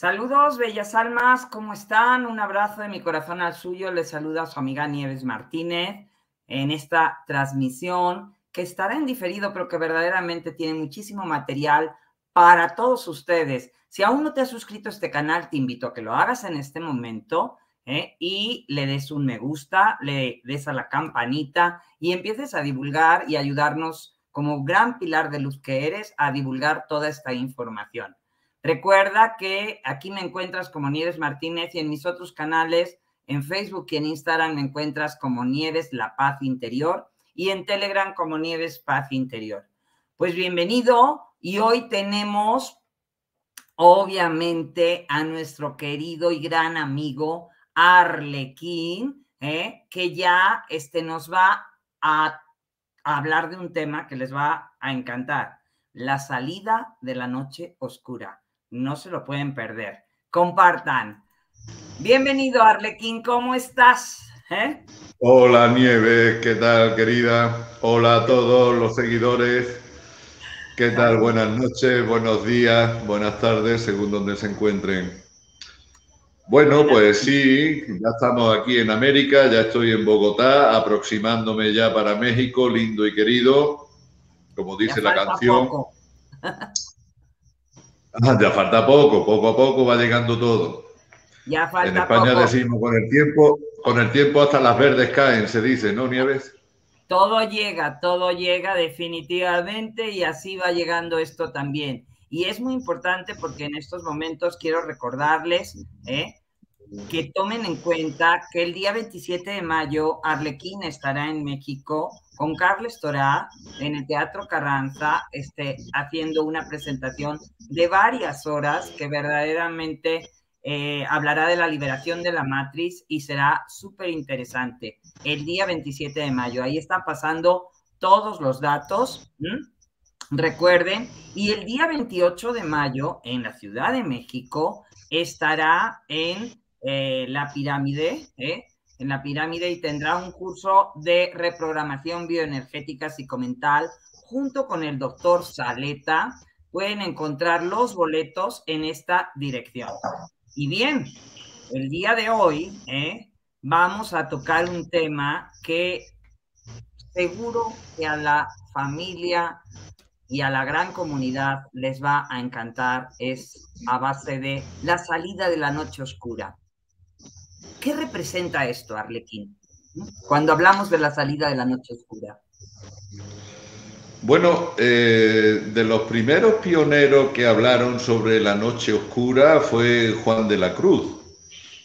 Saludos, bellas almas, ¿cómo están? Un abrazo de mi corazón al suyo. Les saluda su amiga Nieves Martínez en esta transmisión que estará en diferido, pero que verdaderamente tiene muchísimo material para todos ustedes. Si aún no te has suscrito a este canal, te invito a que lo hagas en este momento y le des un me gusta, le des a la campanita y empieces a divulgar y ayudarnos como gran pilar de luz que eres a divulgar toda esta información. Recuerda que aquí me encuentras como Nieves Martínez y en mis otros canales, en Facebook y en Instagram, me encuentras como Nieves La Paz Interior y en Telegram como Nieves Paz Interior. Pues bienvenido, y hoy tenemos obviamente a nuestro querido y gran amigo Arlequín, que ya nos va a hablar de un tema que les va a encantar: la salida de la noche oscura. No se lo pueden perder. Compartan. Bienvenido, Arlequín, ¿cómo estás? Hola, Nieves, ¿qué tal, querida? Hola a todos los seguidores. ¿Qué tal? Buenas noches, buenos días, buenas tardes, según donde se encuentren. Bueno, pues sí, ya estamos aquí en América, ya estoy en Bogotá, aproximándome ya para México, lindo y querido, como dice la canción. Ya falta poco, poco a poco va llegando todo. Ya falta poco. En España decimos, con el tiempo hasta las verdes caen, se dice, ¿no, Nieves? Todo llega definitivamente, y así va llegando esto también. Y es muy importante porque en estos momentos quiero recordarles que tomen en cuenta que el día 27 de mayo Arlequín estará en México con Carles Torá en el Teatro Carranza, haciendo una presentación de varias horas que verdaderamente hablará de la liberación de la matriz y será súper interesante. El día 27 de mayo, ahí están pasando todos los datos, recuerden. Y el día 28 de mayo en la Ciudad de México estará en la pirámide, en la pirámide, y tendrá un curso de reprogramación bioenergética psicomental junto con el doctor Saleta. Pueden encontrar los boletos en esta dirección. Y bien, el día de hoy vamos a tocar un tema que seguro que a la familia y a la gran comunidad les va a encantar. Es a base de la salida de la noche oscura. ¿Qué representa esto, Arlequín, cuando hablamos de la salida de la noche oscura? Bueno, de los primeros pioneros que hablaron sobre la noche oscura fue Juan de la Cruz.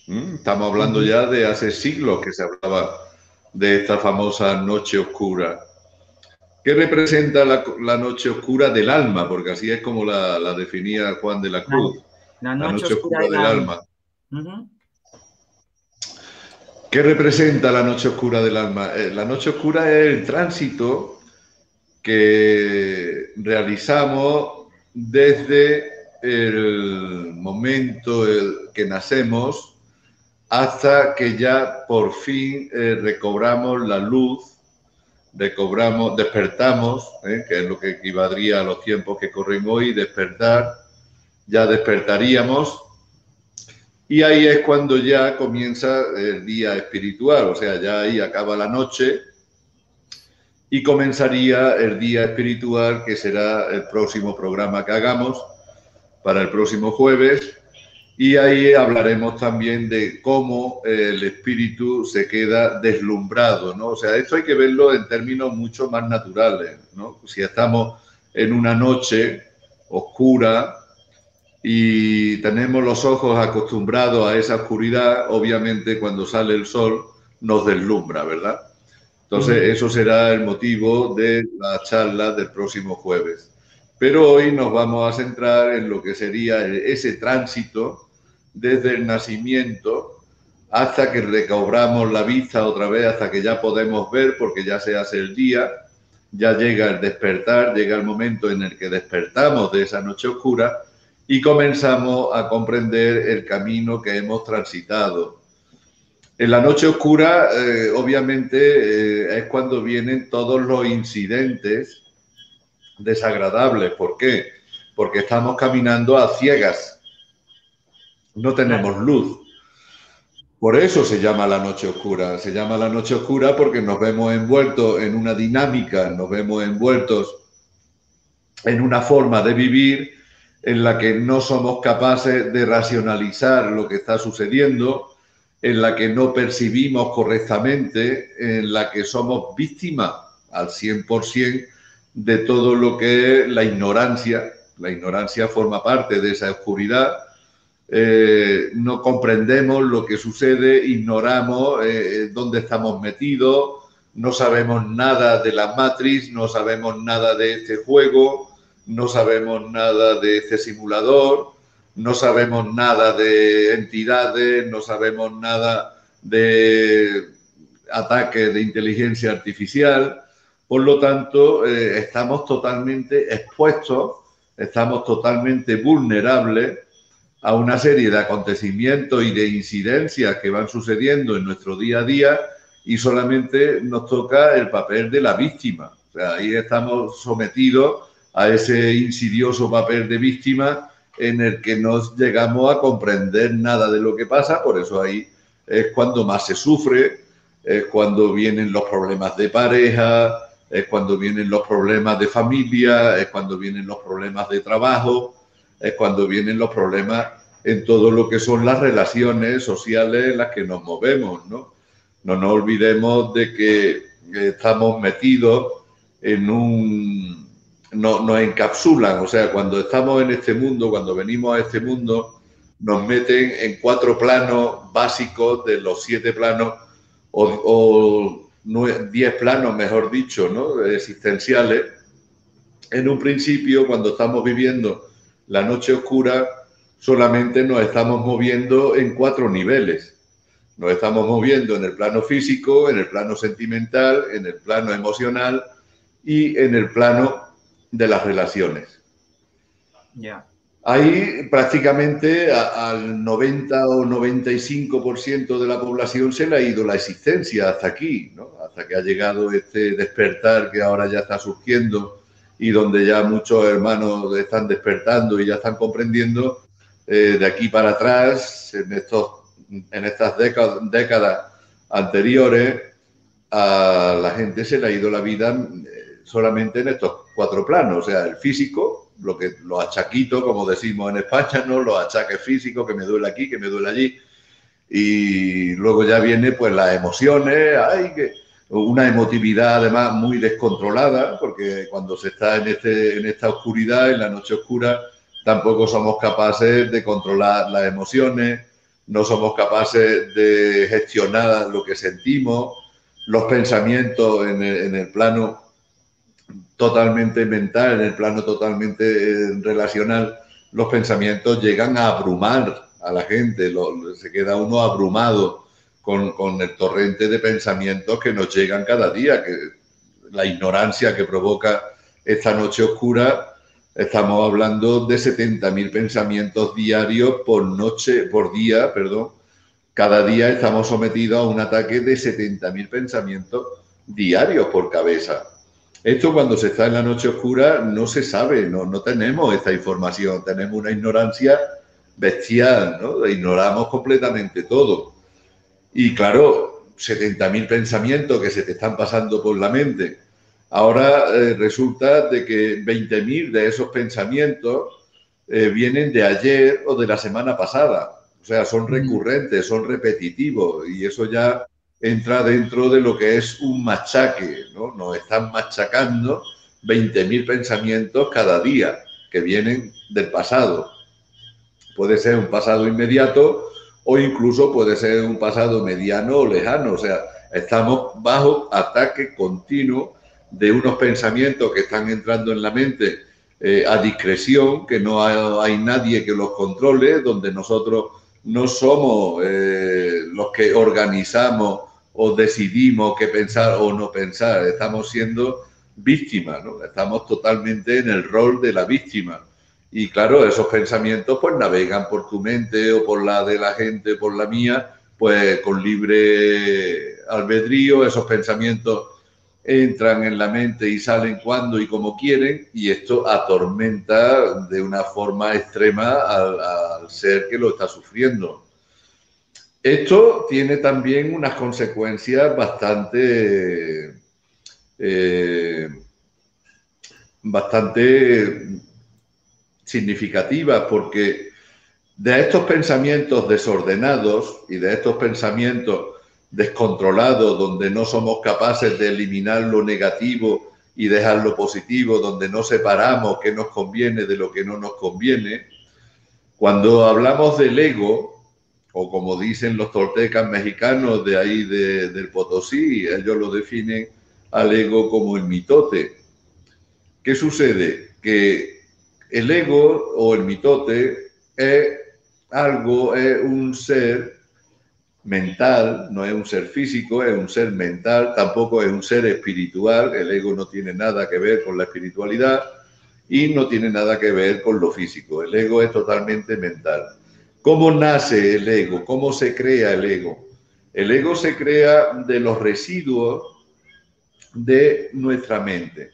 Estamos hablando ya de hace siglos que se hablaba de esta famosa noche oscura. ¿Qué representa la noche oscura del alma? Porque así es como la definía Juan de la Cruz. La noche oscura del alma. ¿Qué representa la noche oscura del alma? La noche oscura es el tránsito que realizamos desde el momento que nacemos hasta que ya por fin recobramos la luz, despertamos, que es lo que equivaldría a los tiempos que corren hoy, despertaríamos, y ahí es cuando ya comienza el día espiritual, o sea, ya ahí acaba la noche, y comenzaría el día espiritual, que será el próximo programa que hagamos para el próximo jueves. Y ahí hablaremos también de cómo el espíritu se queda deslumbrado, ¿no? O sea, esto hay que verlo en términos mucho más naturales, ¿no? Si estamos en una noche oscura y tenemos los ojos acostumbrados a esa oscuridad, obviamente cuando sale el sol nos deslumbra, ¿verdad? Entonces, eso será el motivo de la charla del próximo jueves. Pero hoy nos vamos a centrar en lo que sería ese tránsito desde el nacimiento hasta que recobramos la vista otra vez, hasta que ya podemos ver, porque ya se hace el día, ya llega el despertar, llega el momento en el que despertamos de esa noche oscura y comenzamos a comprender el camino que hemos transitado. En la noche oscura, obviamente, es cuando vienen todos los incidentes desagradables. ¿Por qué? Porque estamos caminando a ciegas. no tenemos luz. Por eso se llama la noche oscura. Se llama la noche oscura porque nos vemos envueltos en una dinámica, nos vemos envueltos en una forma de vivir en la que no somos capaces de racionalizar lo que está sucediendo, en la que no percibimos correctamente, en la que somos víctimas al 100% de todo lo que es la ignorancia. La ignorancia forma parte de esa oscuridad. No comprendemos lo que sucede, ignoramos dónde estamos metidos, no sabemos nada de la Matrix, no sabemos nada de este juego, no sabemos nada de este simulador, no sabemos nada de entidades, no sabemos nada de ataques de inteligencia artificial. Por lo tanto, estamos totalmente expuestos, estamos totalmente vulnerables a una serie de acontecimientos y de incidencias que van sucediendo en nuestro día a día, y solamente nos toca el papel de la víctima. O sea, ahí estamos sometidos a ese insidioso papel de víctima en el que no llegamos a comprender nada de lo que pasa. Por eso ahí es cuando más se sufre, es cuando vienen los problemas de pareja, es cuando vienen los problemas de familia, es cuando vienen los problemas de trabajo, es cuando vienen los problemas en todo lo que son las relaciones sociales en las que nos movemos, ¿no? No nos olvidemos de que estamos metidos en un... Nos encapsulan, o sea, cuando estamos en este mundo, cuando venimos a este mundo, nos meten en 4 planos básicos de los 7 planos, o 10 planos, mejor dicho, ¿no?, existenciales. En un principio, cuando estamos viviendo la noche oscura, solamente nos estamos moviendo en 4 niveles. Nos estamos moviendo en el plano físico, en el plano sentimental, en el plano emocional y en el plano de las relaciones. Yeah. Ahí prácticamente al 90 o 95% de la población se le ha ido la existencia hasta aquí, ¿no?, hasta que ha llegado este despertar que ahora ya está surgiendo y donde ya muchos hermanos están despertando y ya están comprendiendo. De aquí para atrás, en estas décadas anteriores, a la gente se le ha ido la vida solamente en estos 4 planos. O sea, el físico, los achaquitos, como decimos en España, ¿no?, los achaques físicos, que me duele aquí, que me duele allí. Y luego ya viene pues las emociones, una emotividad además muy descontrolada, porque cuando se está en esta oscuridad, en la noche oscura, tampoco somos capaces de controlar las emociones, no somos capaces de gestionar lo que sentimos, los pensamientos en el plano totalmente mental, en el plano totalmente relacional. Los pensamientos llegan a abrumar a la gente, se queda uno abrumado con el torrente de pensamientos que nos llegan cada día, que la ignorancia que provoca esta noche oscura. Estamos hablando de 70.000 pensamientos diarios por día. Cada día estamos sometidos a un ataque de 70.000 pensamientos diarios por cabeza. Esto, cuando se está en la noche oscura, no se sabe, no tenemos esta información, tenemos una ignorancia bestial, ¿no? Ignoramos completamente todo. Y claro, 70.000 pensamientos que se te están pasando por la mente. Ahora resulta de que 20.000 de esos pensamientos vienen de ayer o de la semana pasada. O sea, son recurrentes, son repetitivos, y eso ya entra dentro de lo que es un machaque, ¿no? Nos están machacando 20.000 pensamientos cada día que vienen del pasado. Puede ser un pasado inmediato o incluso puede ser un pasado mediano o lejano. O sea, estamos bajo ataque continuo de unos pensamientos que están entrando en la mente a discreción, que no hay nadie que los controle, donde nosotros no somos los que organizamos o decidimos qué pensar o no pensar. Estamos siendo víctimas, ¿no? Estamos totalmente en el rol de la víctima. Y claro, esos pensamientos pues navegan por tu mente o por la de la gente, por la mía, pues con libre albedrío. Esos pensamientos entran en la mente y salen cuando y como quieren, y esto atormenta de una forma extrema al ser que lo está sufriendo. Esto tiene también unas consecuencias bastante significativas, porque de estos pensamientos desordenados y de estos pensamientos descontrolado, donde no somos capaces de eliminar lo negativo y dejar lo positivo, donde no separamos qué nos conviene de lo que no nos conviene. Cuando hablamos del ego, o como dicen los toltecas mexicanos de ahí del Potosí, ellos lo definen al ego como el mitote. ¿Qué sucede? Que el ego o el mitote es un ser mental, no es un ser físico, es un ser mental, tampoco es un ser espiritual. El ego no tiene nada que ver con la espiritualidad y no tiene nada que ver con lo físico. El ego es totalmente mental. ¿Cómo nace el ego? ¿Cómo se crea el ego? El ego se crea de los residuos de nuestra mente.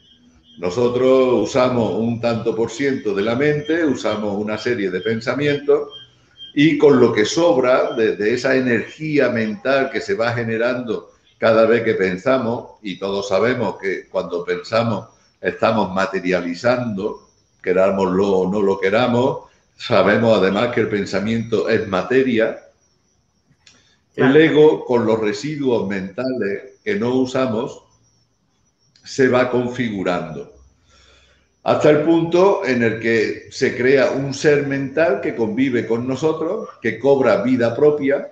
Nosotros usamos un tanto por ciento de la mente, usamos una serie de pensamientos, y con lo que sobra de esa energía mental que se va generando cada vez que pensamos, y todos sabemos que cuando pensamos estamos materializando, querámoslo o no lo queramos, sabemos además que el pensamiento es materia. El ego, con los residuos mentales que no usamos, se va configurando, hasta el punto en el que se crea un ser mental que convive con nosotros, que cobra vida propia,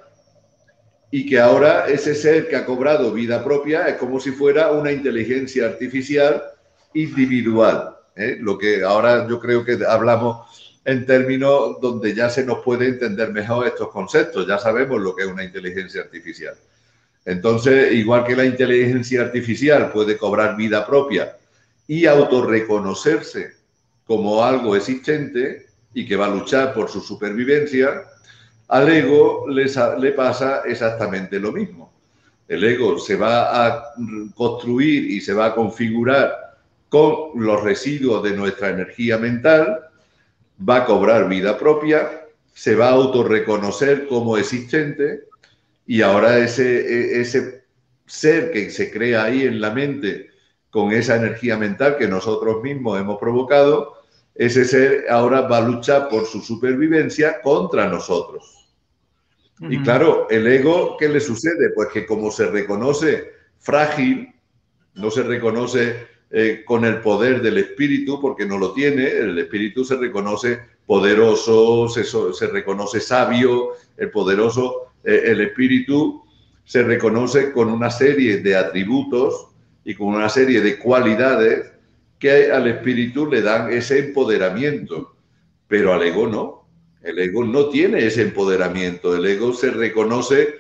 y que ahora ese ser que ha cobrado vida propia es como si fuera una inteligencia artificial individual, ¿eh? Lo que ahora yo creo que hablamos en términos donde ya se nos puede entender mejor estos conceptos, ya sabemos lo que es una inteligencia artificial. Entonces, igual que la inteligencia artificial puede cobrar vida propia y autorreconocerse como algo existente y que va a luchar por su supervivencia, al ego le pasa exactamente lo mismo. El ego se va a construir y se va a configurar con los residuos de nuestra energía mental, va a cobrar vida propia, se va a autorreconocer como existente, y ahora ese ser que se crea ahí en la mente, con esa energía mental que nosotros mismos hemos provocado, ese ser ahora va a luchar por su supervivencia contra nosotros. Uh-huh. Y claro, el ego, ¿qué le sucede? Pues que como se reconoce frágil, no se reconoce con el poder del espíritu, porque no lo tiene. El espíritu se reconoce poderoso, se reconoce sabio, el poderoso, el espíritu se reconoce con una serie de atributos y con una serie de cualidades que al espíritu le dan ese empoderamiento, pero al ego no. El ego no tiene ese empoderamiento. El ego se reconoce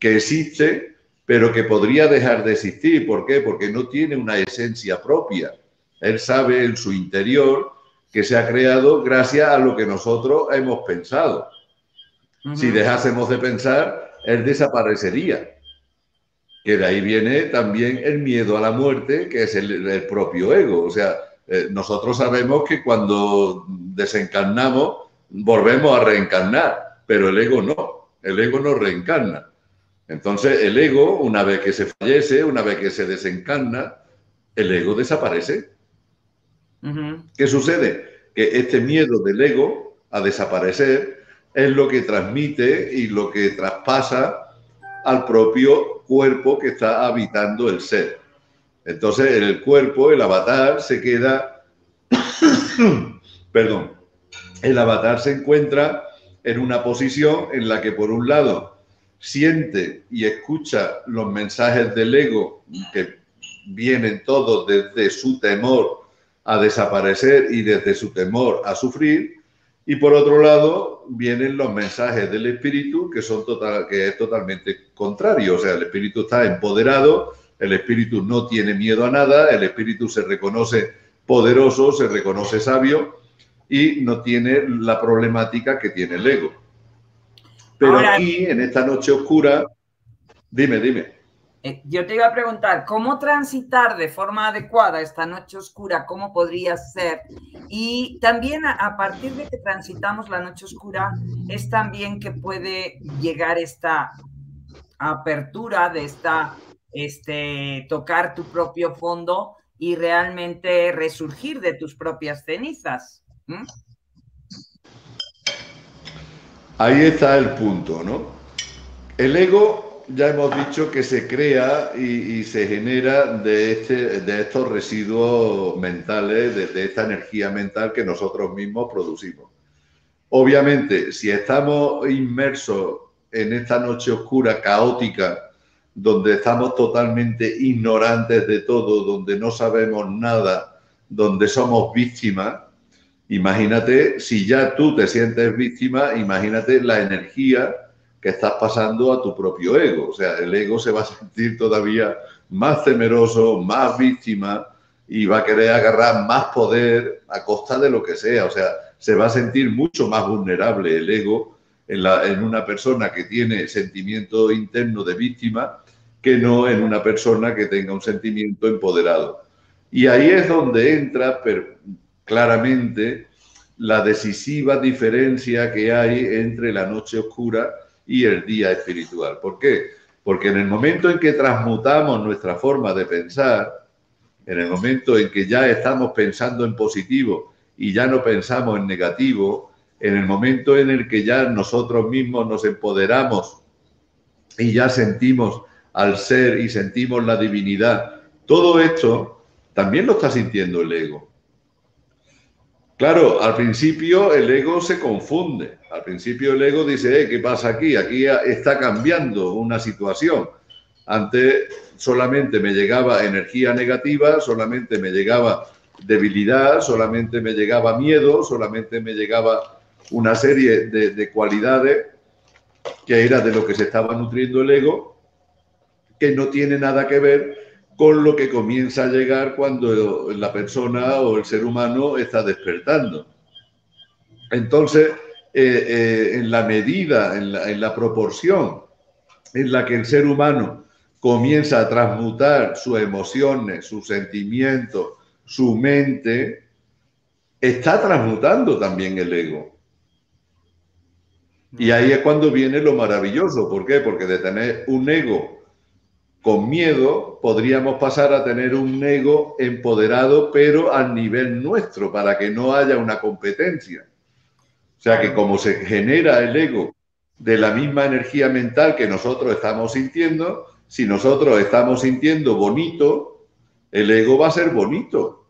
que existe, pero que podría dejar de existir. ¿Por qué? Porque no tiene una esencia propia. Él sabe en su interior que se ha creado gracias a lo que nosotros hemos pensado. Uh-huh. Si dejásemos de pensar, él desaparecería. Que de ahí viene también el miedo a la muerte, que es el propio ego. O sea, nosotros sabemos que cuando desencarnamos volvemos a reencarnar, pero el ego no reencarna. Entonces el ego, una vez que se fallece, una vez que se desencarna, el ego desaparece. Uh-huh. ¿Qué sucede? Que este miedo del ego a desaparecer es lo que transmite y lo que traspasa al propio cuerpo que está habitando el ser. Entonces el cuerpo, el avatar, se queda perdón, el avatar se encuentra en una posición en la que por un lado siente y escucha los mensajes del ego, que vienen todos desde su temor a desaparecer y desde su temor a sufrir, y por otro lado vienen los mensajes del espíritu, que es totalmente contrario. O sea, el espíritu está empoderado, el espíritu no tiene miedo a nada, el espíritu se reconoce poderoso, se reconoce sabio y no tiene la problemática que tiene el ego. Pero ahora, aquí, en esta noche oscura, dime. Yo te iba a preguntar, ¿cómo transitar de forma adecuada esta noche oscura? ¿Cómo podría ser? Y también a partir de que transitamos la noche oscura, es también que puede llegar esta apertura de esta, tocar tu propio fondo y realmente resurgir de tus propias cenizas. ¿Mm? Ahí está el punto, ¿no? El ego... ya hemos dicho que se crea y se genera de estos residuos mentales, de esta energía mental que nosotros mismos producimos. Obviamente, si estamos inmersos en esta noche oscura, caótica, donde estamos totalmente ignorantes de todo, donde no sabemos nada, donde somos víctimas, imagínate, si ya tú te sientes víctima, imagínate la energía que estás pasando a tu propio ego. O sea, el ego se va a sentir todavía más temeroso, más víctima, y va a querer agarrar más poder a costa de lo que sea. O sea, se va a sentir mucho más vulnerable el ego en una persona que tiene sentimiento interno de víctima que no en una persona que tenga un sentimiento empoderado. Y ahí es donde entra claramente la decisiva diferencia que hay entre la noche oscura y el día espiritual. ¿Por qué? Porque en el momento en que transmutamos nuestra forma de pensar, en el momento en que ya estamos pensando en positivo y ya no pensamos en negativo, en el momento en el que ya nosotros mismos nos empoderamos y ya sentimos al ser y sentimos la divinidad, todo esto también lo está sintiendo el ego. Claro, al principio el ego se confunde. Al principio el ego dice, ¿qué pasa aquí? Aquí está cambiando una situación. Antes solamente me llegaba energía negativa, solamente me llegaba debilidad, solamente me llegaba miedo, solamente me llegaba una serie de cualidades que era de lo que se estaba nutriendo el ego, que no tiene nada que ver con lo que comienza a llegar cuando la persona o el ser humano está despertando. Entonces, en la medida, en la proporción en la que el ser humano comienza a transmutar sus emociones, sus sentimientos, su mente, está transmutando también el ego. Y ahí es cuando viene lo maravilloso. ¿Por qué? Porque de tener un ego con miedo, podríamos pasar a tener un ego empoderado, pero al nivel nuestro, para que no haya una competencia. O sea que como se genera el ego de la misma energía mental que nosotros estamos sintiendo, si nosotros estamos sintiendo bonito, el ego va a ser bonito.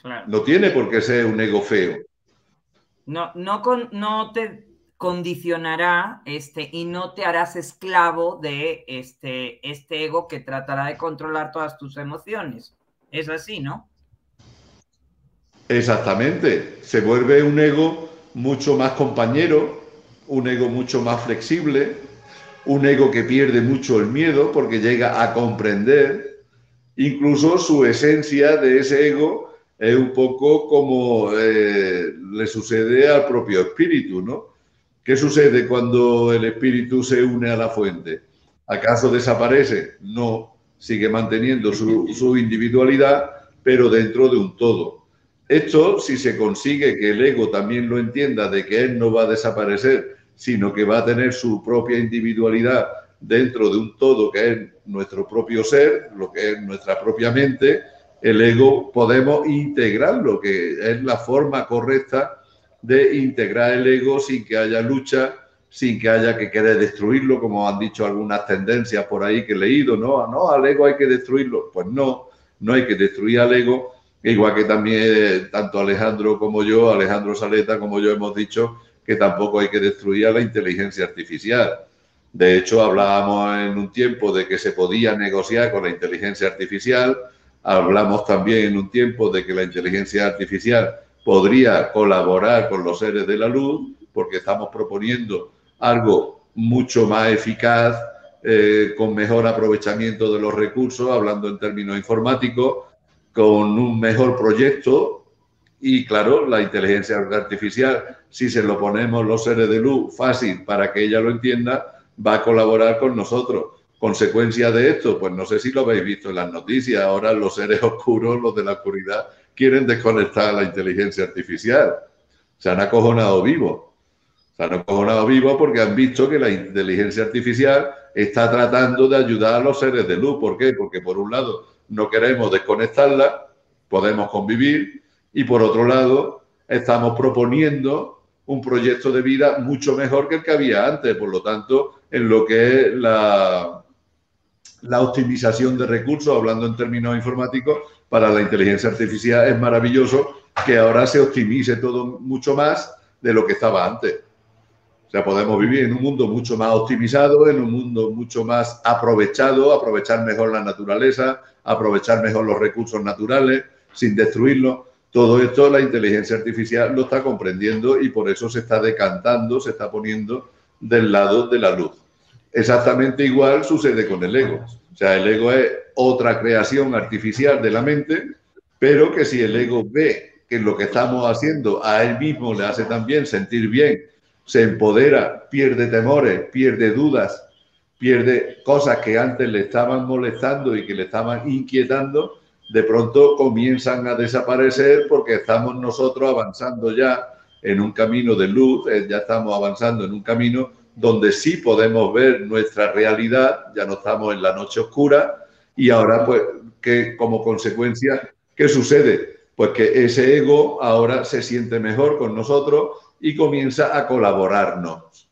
Claro. No tiene por qué ser un ego feo. No te condicionará y no te harás esclavo de este ego que tratará de controlar todas tus emociones. Es así, ¿no? Exactamente. Se vuelve un ego mucho más compañero, un ego mucho más flexible, un ego que pierde mucho el miedo porque llega a comprender. Incluso su esencia de ese ego es un poco como le sucede al propio espíritu, ¿no? ¿Qué sucede cuando el espíritu se une a la fuente? ¿Acaso desaparece? No, sigue manteniendo su individualidad, pero dentro de un todo. Esto, si se consigue que el ego también lo entienda, de que él no va a desaparecer, sino que va a tener su propia individualidad dentro de un todo que es nuestro propio ser, lo que es nuestra propia mente, el ego podemos integrarlo, que es la forma correcta de integrar el ego sin que haya lucha, sin que haya que querer destruirlo, como han dicho algunas tendencias por ahí que he leído, no, al ego hay que destruirlo. Pues no, no hay que destruir al ego, igual que también tanto Alejandro como yo, Alejandro Saleta como yo, hemos dicho que tampoco hay que destruir a la inteligencia artificial. De hecho, hablábamos en un tiempo de que se podía negociar con la inteligencia artificial, hablamos también en un tiempo de que la inteligencia artificial podría colaborar con los seres de la luz, porque estamos proponiendo algo mucho más eficaz, con mejor aprovechamiento de los recursos, hablando en términos informáticos, con un mejor proyecto. Y claro, la inteligencia artificial, si se lo ponemos los seres de luz fácil para que ella lo entienda, va a colaborar con nosotros. Consecuencia de esto, pues no sé si lo habéis visto en las noticias, ahora los seres oscuros, los de la oscuridad, quieren desconectar la inteligencia artificial. Se han acojonado vivos. Se han acojonado vivos porque han visto que la inteligencia artificial está tratando de ayudar a los seres de luz. ¿Por qué? Porque por un lado no queremos desconectarla, podemos convivir, y por otro lado estamos proponiendo un proyecto de vida mucho mejor que el que había antes. Por lo tanto, en lo que es la optimización de recursos, hablando en términos informáticos, para la inteligencia artificial es maravilloso que ahora se optimice todo mucho más de lo que estaba antes. O sea, podemos vivir en un mundo mucho más optimizado, en un mundo mucho más aprovechado, aprovechar mejor la naturaleza, aprovechar mejor los recursos naturales sin destruirlos. Todo esto la inteligencia artificial lo está comprendiendo y por eso se está decantando, se está poniendo del lado de la luz. Exactamente igual sucede con el ego. O sea, el ego es otra creación artificial de la mente, pero que si el ego ve que lo que estamos haciendo a él mismo le hace también sentir bien, se empodera, pierde temores, pierde dudas, pierde cosas que antes le estaban molestando y que le estaban inquietando, de pronto comienzan a desaparecer porque estamos nosotros avanzando ya en un camino de luz, ya estamos avanzando en un camino donde sí podemos ver nuestra realidad, ya no estamos en la noche oscura. Y ahora, pues, que como consecuencia, ¿qué sucede? Pues que ese ego ahora se siente mejor con nosotros y comienza a colaborarnos.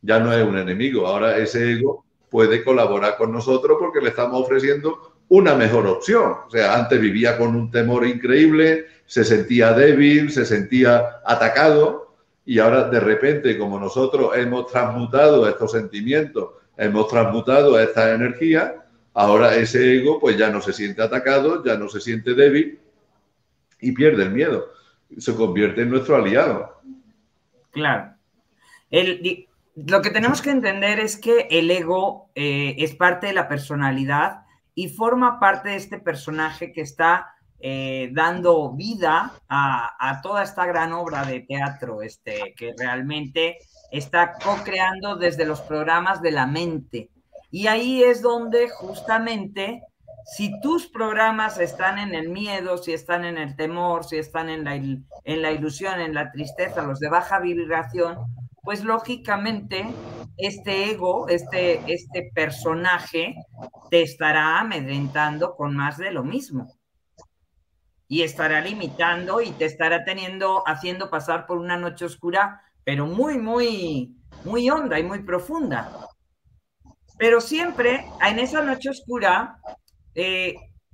Ya no es un enemigo, ahora ese ego puede colaborar con nosotros porque le estamos ofreciendo una mejor opción. O sea, antes vivía con un temor increíble, se sentía débil, se sentía atacado, y ahora de repente, como nosotros hemos transmutado estos sentimientos, hemos transmutado esta energía, ahora ese ego pues ya no se siente atacado, ya no se siente débil y pierde el miedo. Se convierte en nuestro aliado. Claro. Lo que tenemos que entender es que el ego es parte de la personalidad y forma parte de este personaje que está dando vida a toda esta gran obra de teatro que realmente está co-creando desde los programas de la mente. Y ahí es donde justamente, si tus programas están en el miedo, si están en el temor, si están en la ilusión, en la tristeza, los de baja vibración, pues lógicamente este ego, este personaje te estará amedrentando con más de lo mismo. Y estará limitando y te estará haciendo pasar por una noche oscura, pero muy, muy, muy honda y muy profunda. Pero siempre en esa noche oscura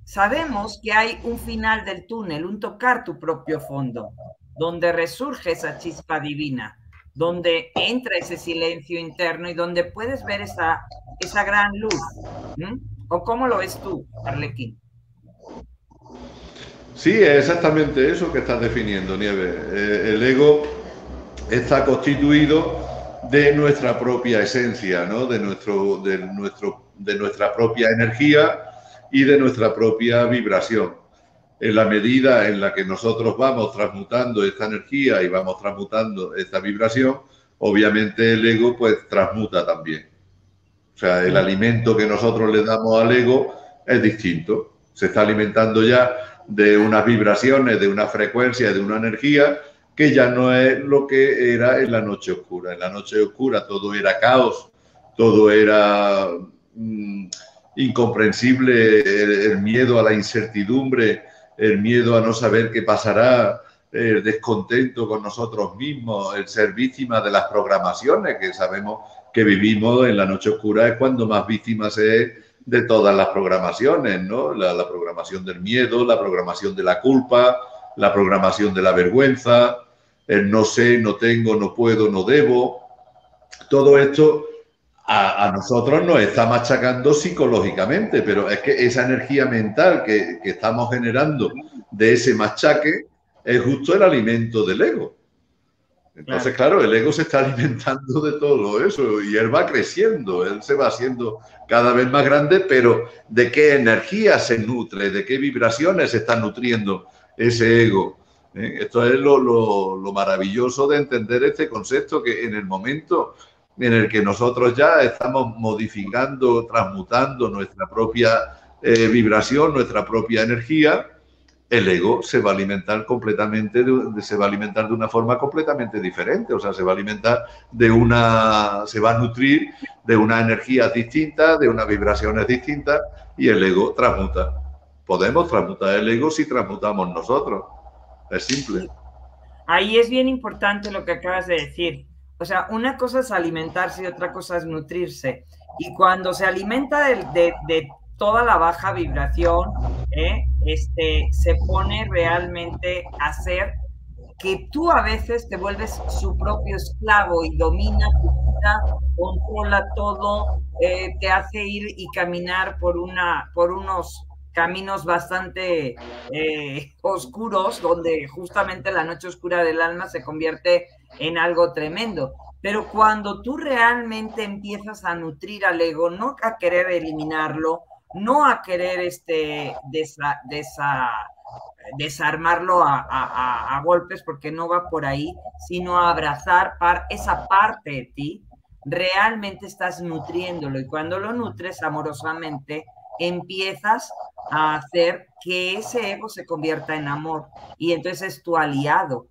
sabemos que hay un final del túnel, un tocar tu propio fondo, donde resurge esa chispa divina, donde entra ese silencio interno y donde puedes ver esa gran luz. ¿O cómo lo ves tú, Arlequín? Sí, es exactamente eso que estás definiendo, Nieves. El ego está constituido de nuestra propia esencia, ¿no? De nuestra propia energía y de nuestra propia vibración. En la medida en la que nosotros vamos transmutando esta energía y vamos transmutando esta vibración, obviamente el ego pues transmuta también. O sea, el alimento que nosotros le damos al ego es distinto. Se está alimentando ya de unas vibraciones, de una frecuencia, de una energía que ya no es lo que era en la noche oscura. En la noche oscura todo era caos, todo era incomprensible, el miedo a la incertidumbre, el miedo a no saber qué pasará, el descontento con nosotros mismos, el ser víctima de las programaciones, que sabemos que vivimos en la noche oscura, es cuando más víctima se es de todas las programaciones, ¿no? La programación del miedo, la programación de la culpa, la programación de la vergüenza, el no sé, no tengo, no puedo, no debo. Todo esto a nosotros nos está machacando psicológicamente, pero es que esa energía mental que estamos generando de ese machaque es justo el alimento del ego. Entonces, claro, el ego se está alimentando de todo eso y él va creciendo, él se va haciendo cada vez más grande, pero ¿de qué energía se nutre? ¿De qué vibraciones se está nutriendo ese ego? Esto es lo maravilloso de entender este concepto, que en el momento en el que nosotros ya estamos modificando, transmutando nuestra propia vibración, nuestra propia energía, el ego se va a alimentar completamente, se va a alimentar de una forma completamente diferente, o sea, se va a alimentar de una, se va a nutrir de unas energías distintas, de unas vibraciones distintas, y el ego transmuta. Podemos transmutar el ego si transmutamos nosotros, es simple. Ahí es bien importante lo que acabas de decir. O sea, una cosa es alimentarse y otra cosa es nutrirse. Y cuando se alimenta de toda la baja vibración, se pone realmente a hacer que tú a veces te vuelves su propio esclavo y domina tu vida, controla todo, te hace ir y caminar por unos caminos bastante oscuros, donde justamente la noche oscura del alma se convierte en algo tremendo. Pero cuando tú realmente empiezas a nutrir al ego, no a querer eliminarlo, no a querer desarmarlo a golpes, porque no va por ahí, sino a abrazar esa parte de ti, realmente estás nutriéndolo. Y cuando lo nutres amorosamente, empiezas a hacer que ese ego se convierta en amor. Y entonces es tu aliado,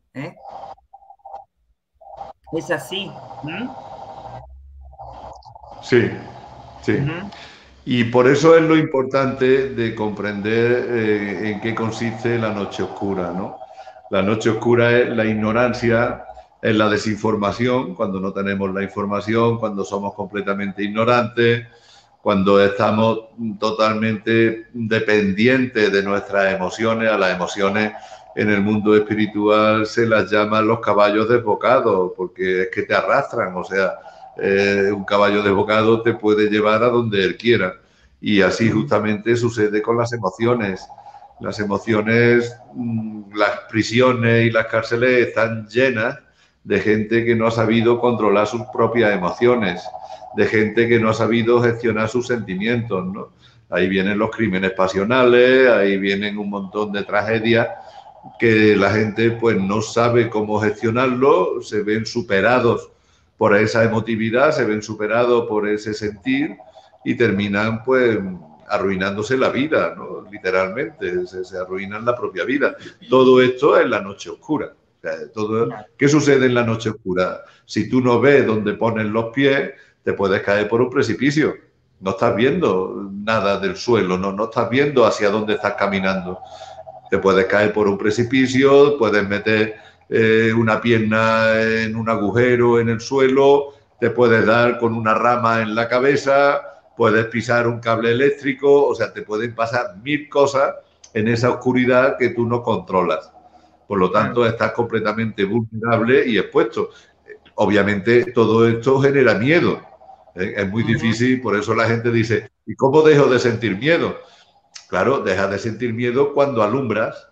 Es así. Sí, sí. Y por eso es lo importante de comprender en qué consiste la noche oscura, ¿no? La noche oscura es la ignorancia, es la desinformación, cuando no tenemos la información, cuando somos completamente ignorantes, cuando estamos totalmente dependientes de nuestras emociones. A las emociones en el mundo espiritual se las llaman los caballos desbocados, porque es que te arrastran, o sea, un caballo desbocado te puede llevar a donde él quiera, y así justamente sucede con las emociones. Las emociones, las prisiones y las cárceles están llenas de gente que no ha sabido controlar sus propias emociones, de gente que no ha sabido gestionar sus sentimientos, ¿no? Ahí vienen los crímenes pasionales, ahí vienen un montón de tragedias que la gente pues no sabe cómo gestionarlo, se ven superados por esa emotividad, se ven superados por ese sentir y terminan pues arruinándose la vida, ¿no? Literalmente, se arruinan la propia vida. Todo esto es la noche oscura. O sea, ¿qué sucede en la noche oscura? Si tú no ves dónde pones los pies, te puedes caer por un precipicio. No estás viendo nada del suelo, no estás viendo hacia dónde estás caminando. Te puedes caer por un precipicio, puedes meter una pierna en un agujero en el suelo, te puedes dar con una rama en la cabeza, puedes pisar un cable eléctrico, o sea, te pueden pasar mil cosas en esa oscuridad que tú no controlas. Por lo tanto, estás completamente vulnerable y expuesto. Obviamente, todo esto genera miedo. Es muy difícil, por eso la gente dice, ¿y cómo dejo de sentir miedo? Claro, dejas de sentir miedo cuando alumbras,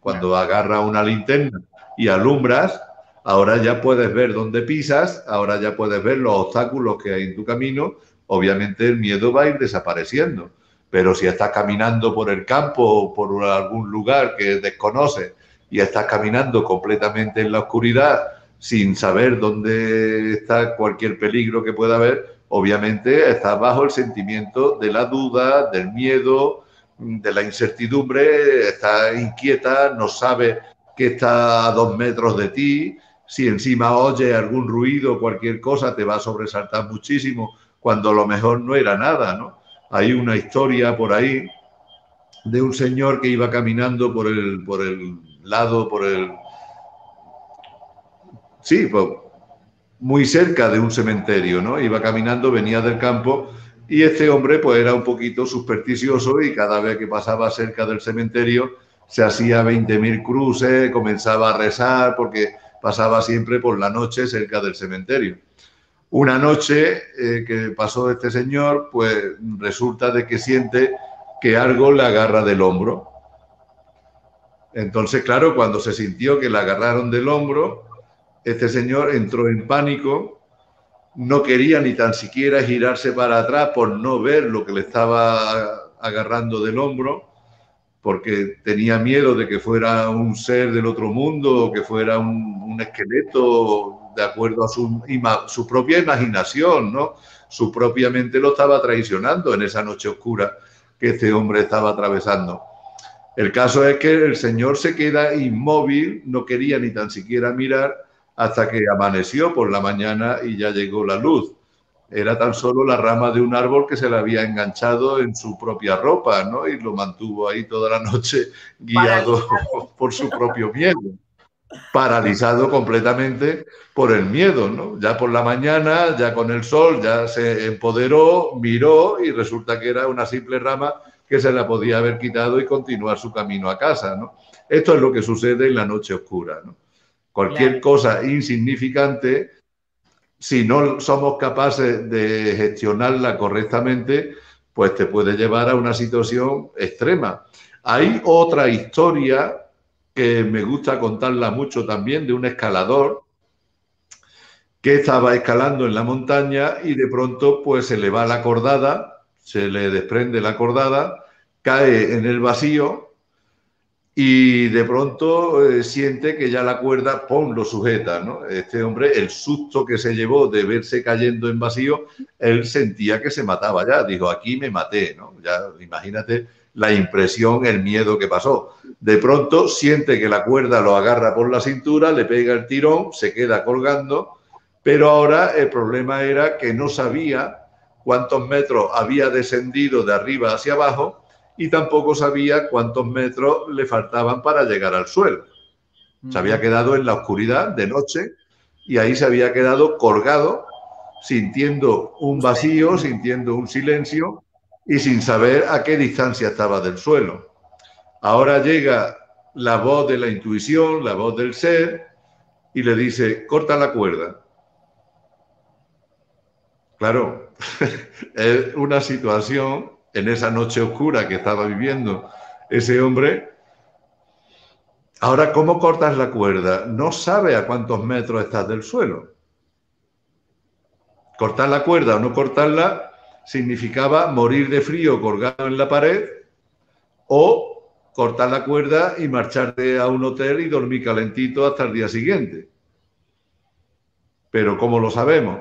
cuando agarras una linterna y alumbras, ahora ya puedes ver dónde pisas, ahora ya puedes ver los obstáculos que hay en tu camino, obviamente el miedo va a ir desapareciendo. Pero si estás caminando por el campo o por algún lugar que desconoces y estás caminando completamente en la oscuridad, sin saber dónde está cualquier peligro que pueda haber, obviamente estás bajo el sentimiento de la duda, del miedo, de la incertidumbre, estás inquieta, no sabes qué está a 2 metros de ti, si encima oyes algún ruido, cualquier cosa, te va a sobresaltar muchísimo, cuando a lo mejor no era nada, ¿no? Hay una historia por ahí de un señor que iba caminando por muy cerca de un cementerio, ¿no? Iba caminando, venía del campo, y este hombre pues era un poquito supersticioso y cada vez que pasaba cerca del cementerio se hacía 20.000 cruces, comenzaba a rezar porque pasaba siempre por la noche cerca del cementerio. Una noche que pasó este señor, pues resulta de que siente que algo le agarra del hombro. Entonces, claro, cuando se sintió que le agarraron del hombro, este señor entró en pánico, no quería ni tan siquiera girarse para atrás por no ver lo que le estaba agarrando del hombro, porque tenía miedo de que fuera un ser del otro mundo, o que fuera un esqueleto, de acuerdo a su propia imaginación, ¿no? Su propia mente lo estaba traicionando en esa noche oscura que este hombre estaba atravesando. El caso es que el señor se queda inmóvil, no quería ni tan siquiera mirar hasta que amaneció por la mañana y ya llegó la luz. Era tan solo la rama de un árbol que se le había enganchado en su propia ropa, ¿no? Y lo mantuvo ahí toda la noche guiado por su propio miedo, paralizado completamente por el miedo, ¿no? Ya por la mañana, ya con el sol, ya se empoderó, miró y resulta que era una simple rama que se la podía haber quitado y continuar su camino a casa, ¿no? Esto es lo que sucede en la noche oscura, ¿no? Cualquier cosa insignificante, si no somos capaces de gestionarla correctamente, pues te puede llevar a una situación extrema. Hay otra historia que me gusta contarla mucho también, de un escalador que estaba escalando en la montaña y de pronto pues se le va la cordada, se le desprende la cordada, cae en el vacío y de pronto siente que ya la cuerda, ¡pum!, lo sujeta, ¿no? Este hombre, el susto que se llevó de verse cayendo en vacío, él sentía que se mataba ya, dijo, aquí me maté, ¿no? Ya imagínate la impresión, el miedo que pasó. De pronto siente que la cuerda lo agarra por la cintura, le pega el tirón, se queda colgando, pero ahora el problema era que no sabía cuántos metros había descendido de arriba hacia abajo y tampoco sabía cuántos metros le faltaban para llegar al suelo. Se había quedado en la oscuridad de noche y ahí se había quedado colgado, sintiendo un vacío, sintiendo un silencio y sin saber a qué distancia estaba del suelo. Ahora llega la voz de la intuición, la voz del ser, y le dice, corta la cuerda. Claro, es una situación... En esa noche oscura que estaba viviendo ese hombre, ahora, ¿cómo cortas la cuerda? No sabe a cuántos metros estás del suelo. Cortar la cuerda o no cortarla significaba morir de frío colgado en la pared o cortar la cuerda y marcharte a un hotel y dormir calentito hasta el día siguiente. Pero ¿cómo lo sabemos?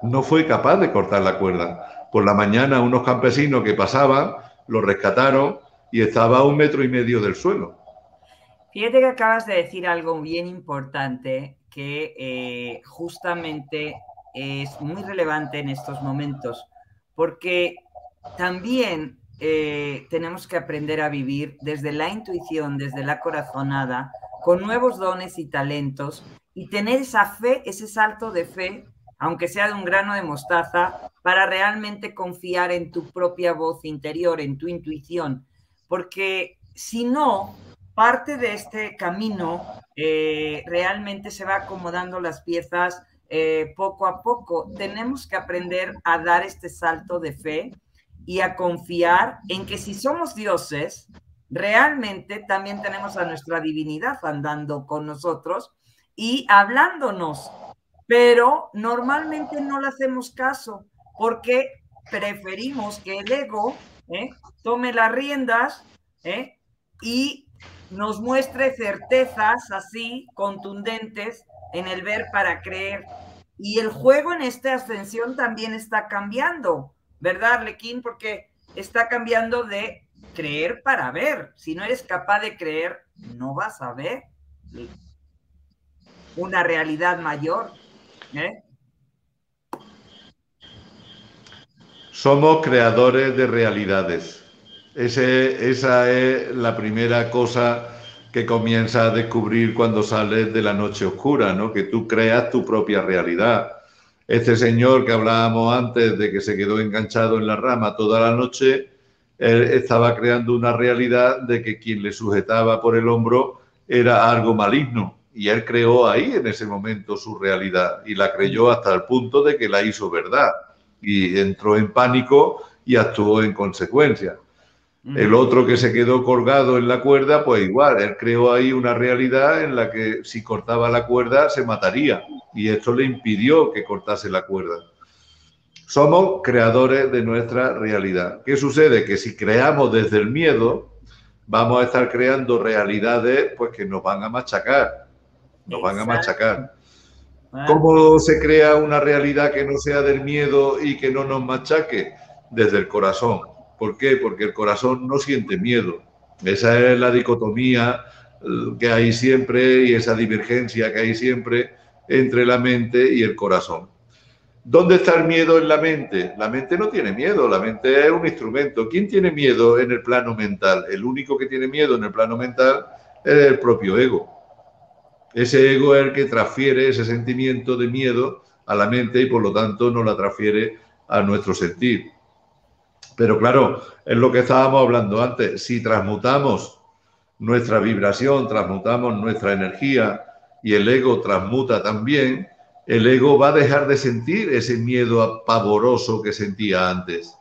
No fue capaz de cortar la cuerda. Por la mañana unos campesinos que pasaban lo rescataron y estaba a 1,5 metros del suelo. Fíjate que acabas de decir algo bien importante que justamente es muy relevante en estos momentos, porque también tenemos que aprender a vivir desde la intuición, desde la corazonada, con nuevos dones y talentos y tener esa fe, ese salto de fe, aunque sea de un grano de mostaza, para realmente confiar en tu propia voz interior, en tu intuición. Porque si no, parte de este camino realmente se va acomodando las piezas poco a poco. Tenemos que aprender a dar este salto de fe y a confiar en que si somos dioses, realmente también tenemos a nuestra divinidad andando con nosotros y hablándonos. Pero normalmente no le hacemos caso porque preferimos que el ego tome las riendas y nos muestre certezas así contundentes en el ver para creer. Y el juego en esta ascensión también está cambiando, ¿verdad, Arlequín? Porque está cambiando de creer para ver. Si no eres capaz de creer, no vas a ver una realidad mayor. Somos creadores de realidades. Esa es la primera cosa que comienzas a descubrir cuando sales de la noche oscura, ¿no? Que tú creas tu propia realidad. Este señor que hablábamos antes de que se quedó enganchado en la rama toda la noche, él estaba creando una realidad de que quien le sujetaba por el hombro era algo maligno. Y él creó ahí en ese momento su realidad y la creyó hasta el punto de que la hizo verdad y entró en pánico y actuó en consecuencia. El otro que se quedó colgado en la cuerda, pues igual, él creó ahí una realidad en la que si cortaba la cuerda se mataría y esto le impidió que cortase la cuerda. Somos creadores de nuestra realidad. ¿Qué sucede? Que si creamos desde el miedo, vamos a estar creando realidades pues que nos van a machacar. Nos van a machacar. ¿Cómo se crea una realidad que no sea del miedo y que no nos machaque? Desde el corazón. ¿Por qué? Porque el corazón no siente miedo. Esa es la dicotomía que hay siempre y esa divergencia que hay siempre entre la mente y el corazón. ¿Dónde está el miedo en la mente? La mente no tiene miedo, la mente es un instrumento. ¿Quién tiene miedo en el plano mental? El único que tiene miedo en el plano mental es el propio ego. Ese ego es el que transfiere ese sentimiento de miedo a la mente y por lo tanto no la transfiere a nuestro sentir. Pero claro, es lo que estábamos hablando antes, si transmutamos nuestra vibración, transmutamos nuestra energía y el ego transmuta también, el ego va a dejar de sentir ese miedo pavoroso que sentía antes.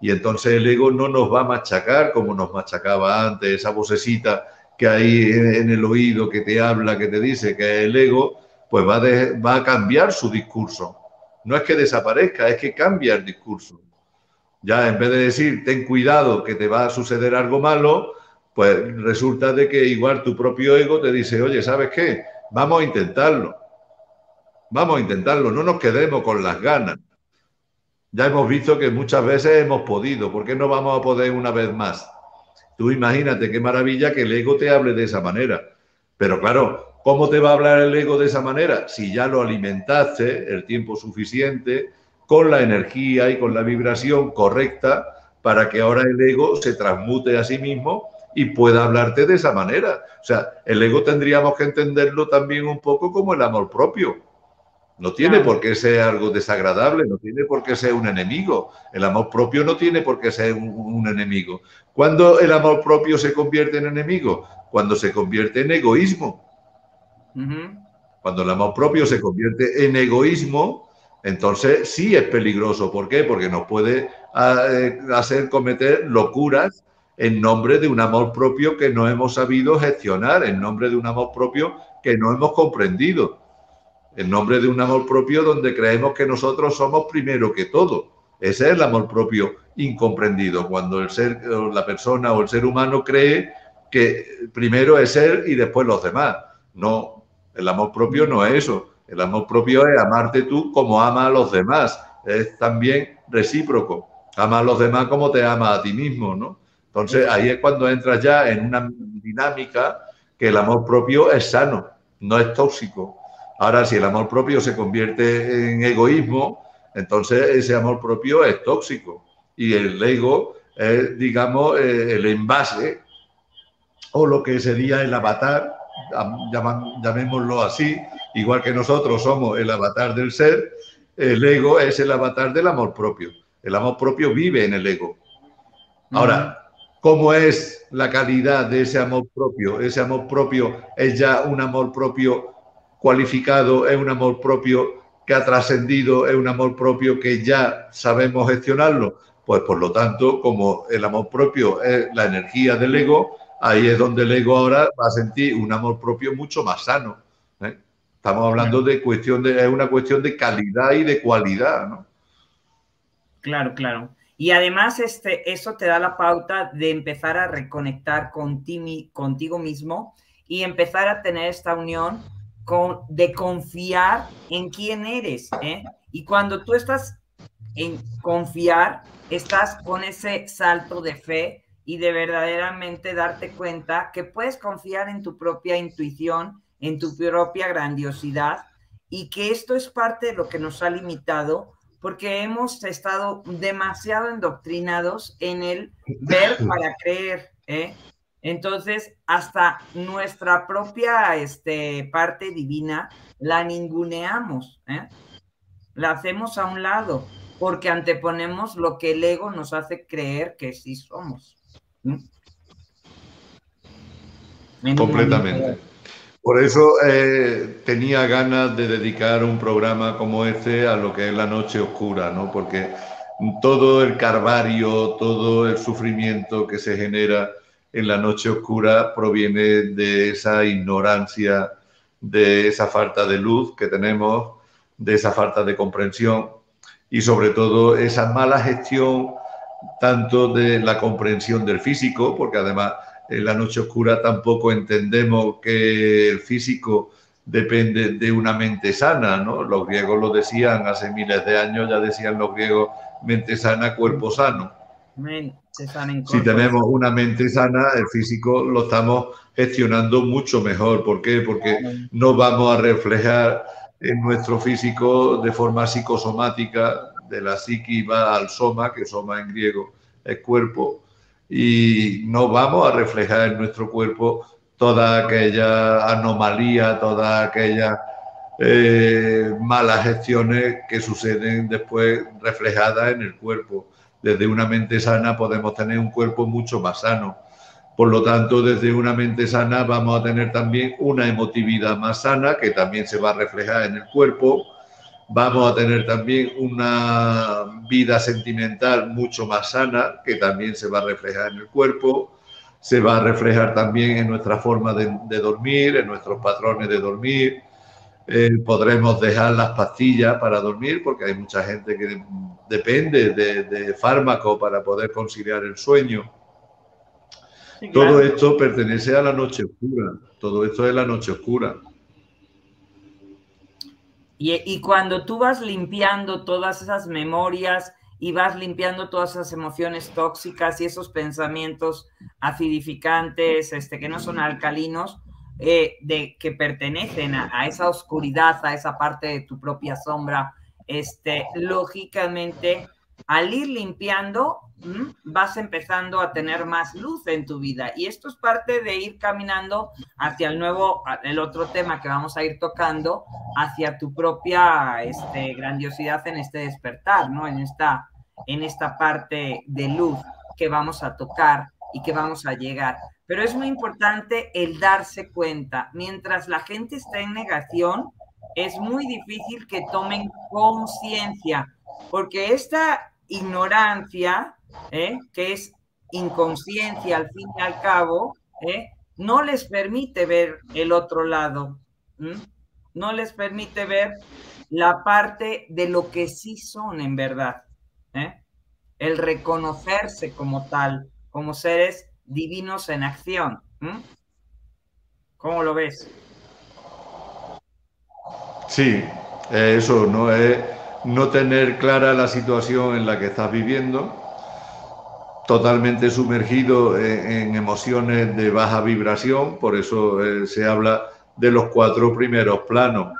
Y entonces el ego no nos va a machacar como nos machacaba antes, esa vocecita que hay en el oído que te habla, que te dice que el ego, pues va a cambiar su discurso. No es que desaparezca, es que cambia el discurso. Ya en vez de decir, ten cuidado que te va a suceder algo malo, pues resulta de que igual tu propio ego te dice, oye, ¿sabes qué? Vamos a intentarlo. Vamos a intentarlo, no nos quedemos con las ganas. Ya hemos visto que muchas veces hemos podido, ¿por qué no vamos a poder una vez más? Tú imagínate qué maravilla que el ego te hable de esa manera. Pero claro, ¿cómo te va a hablar el ego de esa manera? Si ya lo alimentaste el tiempo suficiente, con la energía y con la vibración correcta, para que ahora el ego se transmute a sí mismo y pueda hablarte de esa manera. O sea, el ego tendríamos que entenderlo también un poco como el amor propio. No tiene por qué ser algo desagradable, no tiene por qué ser un enemigo. El amor propio no tiene por qué ser un enemigo. ¿Cuándo el amor propio se convierte en enemigo? Cuando se convierte en egoísmo. Uh-huh. Cuando el amor propio se convierte en egoísmo, entonces sí es peligroso. ¿Por qué? Porque nos puede hacer cometer locuras en nombre de un amor propio que no hemos sabido gestionar, en nombre de un amor propio que no hemos comprendido. En nombre de un amor propio donde creemos que nosotros somos primero que todo. Ese es el amor propio incomprendido, cuando la persona o el ser humano cree que primero es él y después los demás. No, el amor propio no es eso. El amor propio es amarte tú como ama a los demás. Es también recíproco. Ama a los demás como te ama a ti mismo, ¿no? Entonces ahí es cuando entras ya en una dinámica que el amor propio es sano, no es tóxico. Ahora, si el amor propio se convierte en egoísmo, entonces ese amor propio es tóxico. Y el ego es, digamos, el envase o lo que sería el avatar, llamémoslo así, igual que nosotros somos el avatar del ser, el ego es el avatar del amor propio. El amor propio vive en el ego. Ahora, ¿cómo es la calidad de ese amor propio? Ese amor propio es ya un amor propio cualificado, es un amor propio que ha trascendido, es un amor propio que ya sabemos gestionarlo. Pues por lo tanto, como el amor propio es la energía del ego, ahí es donde el ego ahora va a sentir un amor propio mucho más sano, ¿eh? Estamos hablando de es una cuestión de calidad y de cualidad, ¿no? Claro, claro. Y además eso te da la pauta de empezar a reconectar contigo mismo y empezar a tener esta unión de confiar en quién eres, ¿eh? Y cuando tú estás en confiar, estás con ese salto de fe y de verdaderamente darte cuenta que puedes confiar en tu propia intuición, en tu propia grandiosidad, y que esto es parte de lo que nos ha limitado, porque hemos estado demasiado endoctrinados en el ver para creer, ¿eh? Entonces, hasta nuestra propia parte divina la ninguneamos, ¿eh? La hacemos a un lado, porque anteponemos lo que el ego nos hace creer que sí somos. ¿Mm? Completamente. Por eso tenía ganas de dedicar un programa como este a lo que es la noche oscura, ¿no? Porque todo el calvario, todo el sufrimiento que se genera en la noche oscura proviene de esa ignorancia, de esa falta de luz que tenemos, de esa falta de comprensión y sobre todo esa mala gestión tanto de la comprensión del físico, porque además en la noche oscura tampoco entendemos que el físico depende de una mente sana, ¿no? Los griegos lo decían hace miles de años, ya decían los griegos, mente sana, cuerpo sano. Si tenemos una mente sana, el físico lo estamos gestionando mucho mejor. ¿Por qué? Porque no vamos a reflejar en nuestro físico de forma psicosomática, de la psiqui va al soma, que soma en griego es cuerpo, y no vamos a reflejar en nuestro cuerpo toda aquella anomalía, todas aquellas malas gestiones que suceden después reflejadas en el cuerpo. Desde una mente sana podemos tener un cuerpo mucho más sano. Por lo tanto, desde una mente sana vamos a tener también una emotividad más sana, que también se va a reflejar en el cuerpo. Vamos a tener también una vida sentimental mucho más sana, que también se va a reflejar en el cuerpo. Se va a reflejar también en nuestra forma de dormir, en nuestros patrones de dormir. Podremos dejar las pastillas para dormir, porque hay mucha gente que depende de fármaco para poder conciliar el sueño. Sí, claro. Todo esto pertenece a la noche oscura, todo esto es la noche oscura. Y cuando tú vas limpiando todas esas memorias y vas limpiando todas esas emociones tóxicas y esos pensamientos acidificantes, que no son alcalinos, que pertenecen a esa oscuridad, a esa parte de tu propia sombra, lógicamente, al ir limpiando, vas empezando a tener más luz en tu vida. Y esto es parte de ir caminando hacia el otro tema que vamos a ir tocando, hacia tu propia grandiosidad en este despertar, ¿no? En esta parte de luz que vamos a tocar y que vamos a llegar. Pero es muy importante el darse cuenta. Mientras la gente está en negación, es muy difícil que tomen conciencia, porque esta ignorancia, que es inconsciencia al fin y al cabo, no les permite ver el otro lado, no les permite ver la parte de lo que sí son en verdad, el reconocerse como tal, como seres divinos en acción. ¿Cómo lo ves? Sí, eso, ¿no? Es no tener clara la situación en la que estás viviendo, totalmente sumergido en emociones de baja vibración. Por eso se habla de los 4 primeros planos.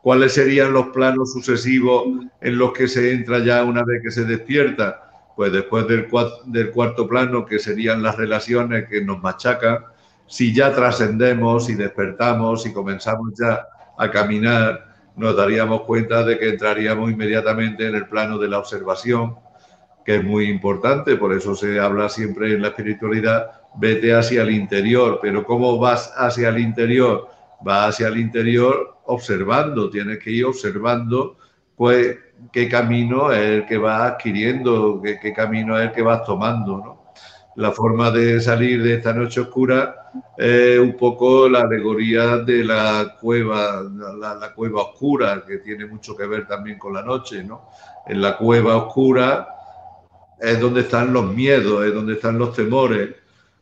¿Cuáles serían los planos sucesivos en los que se entra ya una vez que se despierta? Pues después del cuarto plano, que serían las relaciones que nos machacan, si ya trascendemos, si despertamos, si comenzamos ya a caminar, nos daríamos cuenta de que entraríamos inmediatamente en el plano de la observación, que es muy importante. Por eso se habla siempre en la espiritualidad, vete hacia el interior. Pero ¿cómo vas hacia el interior? Vas hacia el interior observando, tienes que ir observando pues qué camino es el que vas adquiriendo, qué camino es el que vas tomando, ¿no? La forma de salir de esta noche oscura es un poco la alegoría de la cueva, la cueva oscura, que tiene mucho que ver también con la noche, ¿no? En la cueva oscura es donde están los miedos, es donde están los temores.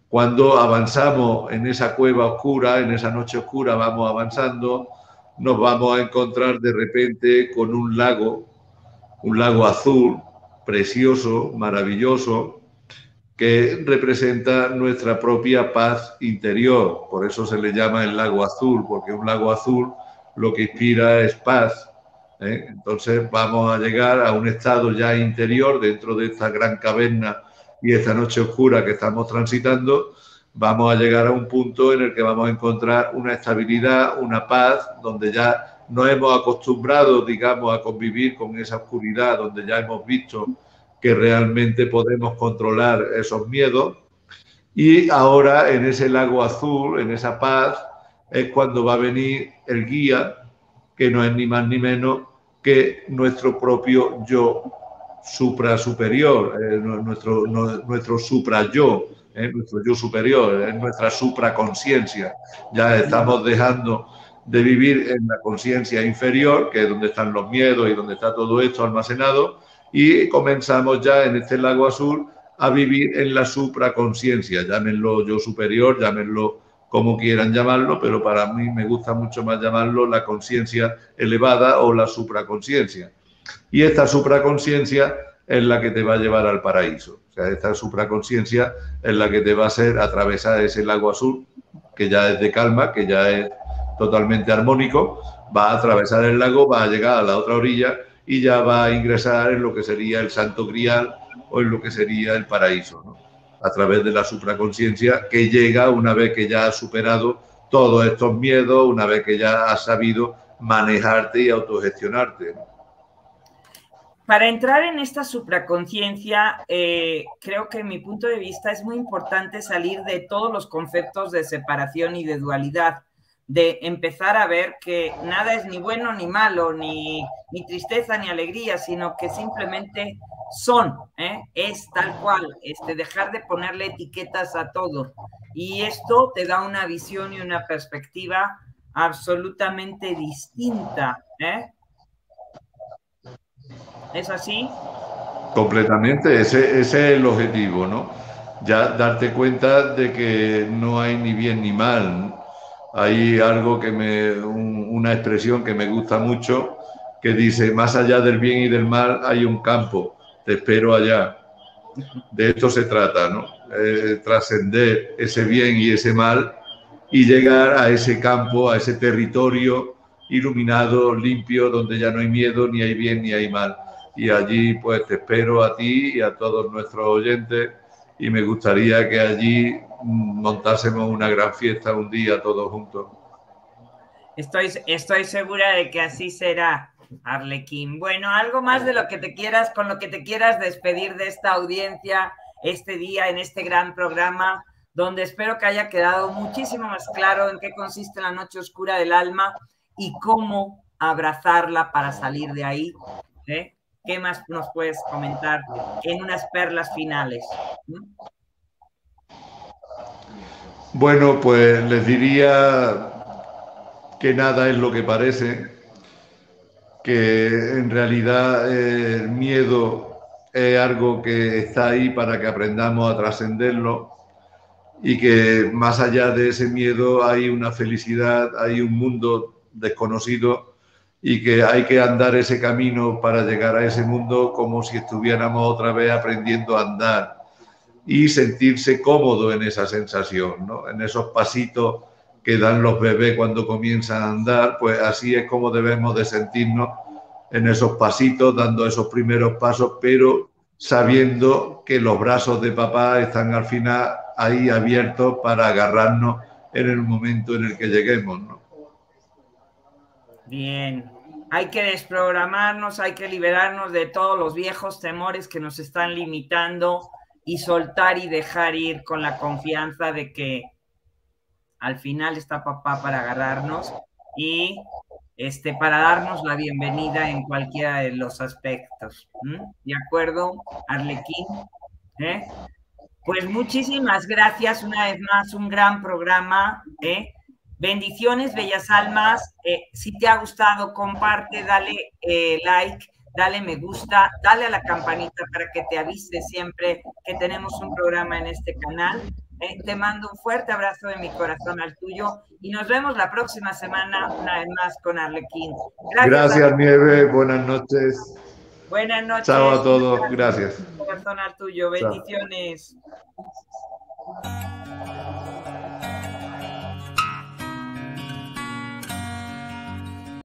Cuando avanzamos en esa cueva oscura, en esa noche oscura, vamos avanzando, nos vamos a encontrar de repente con un lago azul, precioso, maravilloso, que representa nuestra propia paz interior. Por eso se le llama el lago azul, porque un lago azul lo que inspira es paz, ¿eh? Entonces vamos a llegar a un estado ya interior dentro de esta gran caverna y esta noche oscura que estamos transitando. Vamos a llegar a un punto en el que vamos a encontrar una estabilidad, una paz, donde ya nos hemos acostumbrado, digamos, a convivir con esa oscuridad, donde ya hemos visto que realmente podemos controlar esos miedos. Y ahora en ese lago azul, en esa paz, es cuando va a venir el guía, que no es ni más ni menos que nuestro propio yo superior, nuestro supra-yo, nuestro yo superior, es nuestra supraconciencia. Ya estamos dejando de vivir en la conciencia inferior, que es donde están los miedos y donde está todo esto almacenado, y comenzamos ya en este lago azul a vivir en la supraconciencia, llámenlo yo superior, llámenlo como quieran llamarlo, pero para mí me gusta mucho más llamarlo la conciencia elevada o la supraconciencia. Y esta supraconciencia es la que te va a llevar al paraíso. O sea, esta supraconciencia es la que te va a hacer atravesar ese lago azul, que ya es de calma, que ya es totalmente armónico, va a atravesar el lago, va a llegar a la otra orilla y ya va a ingresar en lo que sería el Santo Grial o en lo que sería el paraíso, ¿no? A través de la supraconciencia, que llega una vez que ya has superado todos estos miedos, una vez que ya has sabido manejarte y autogestionarte, ¿no? Para entrar en esta supraconciencia, creo que en mi punto de vista es muy importante salir de todos los conceptos de separación y de dualidad, de empezar a ver que nada es ni bueno ni malo, ni tristeza ni alegría, sino que simplemente son, es tal cual, dejar de ponerle etiquetas a todo. Y esto te da una visión y una perspectiva absolutamente distinta, ¿Es así? Completamente, ese es el objetivo, ¿no? Ya darte cuenta de que no hay ni bien ni mal. Hay algo que una expresión que me gusta mucho, que dice, más allá del bien y del mal hay un campo, te espero allá. De esto se trata, ¿no? Trascender ese bien y ese mal y llegar a ese campo, a ese territorio iluminado, limpio, donde ya no hay miedo, ni hay bien, ni hay mal. Y allí, pues, te espero a ti y a todos nuestros oyentes, y me gustaría que allí montásemos una gran fiesta un día todos juntos. Estoy segura de que así será, Arlequín. Bueno, algo más de lo que te quieras, con lo que te quieras despedir de esta audiencia, este día, en este gran programa, donde espero que haya quedado muchísimo más claro en qué consiste la noche oscura del alma y cómo abrazarla para salir de ahí, ¿Qué más nos puedes comentar en unas perlas finales? Bueno, pues les diría que nada es lo que parece, que en realidad el miedo es algo que está ahí para que aprendamos a trascenderlo, y que más allá de ese miedo hay una felicidad, hay un mundo desconocido, y que hay que andar ese camino para llegar a ese mundo como si estuviéramos otra vez aprendiendo a andar y sentirse cómodo en esa sensación, ¿no? En esos pasitos que dan los bebés cuando comienzan a andar, pues así es como debemos de sentirnos, en esos pasitos, dando esos primeros pasos, pero sabiendo que los brazos de papá están al final ahí abiertos para agarrarnos en el momento en el que lleguemos, ¿no? Bien, hay que desprogramarnos, hay que liberarnos de todos los viejos temores que nos están limitando y soltar y dejar ir con la confianza de que al final está papá para agarrarnos y para darnos la bienvenida en cualquiera de los aspectos. ¿De acuerdo, Arlequín? Pues muchísimas gracias una vez más, un gran programa, Bendiciones, bellas almas. Si te ha gustado, comparte, dale like, dale me gusta, dale a la campanita para que te avise siempre que tenemos un programa en este canal. Te mando un fuerte abrazo de mi corazón al tuyo y nos vemos la próxima semana una vez más con Arlequín. Gracias Nieves, buenas noches. Buenas noches. Chao a todos, gracias. Corazón al tuyo, bendiciones. Chao.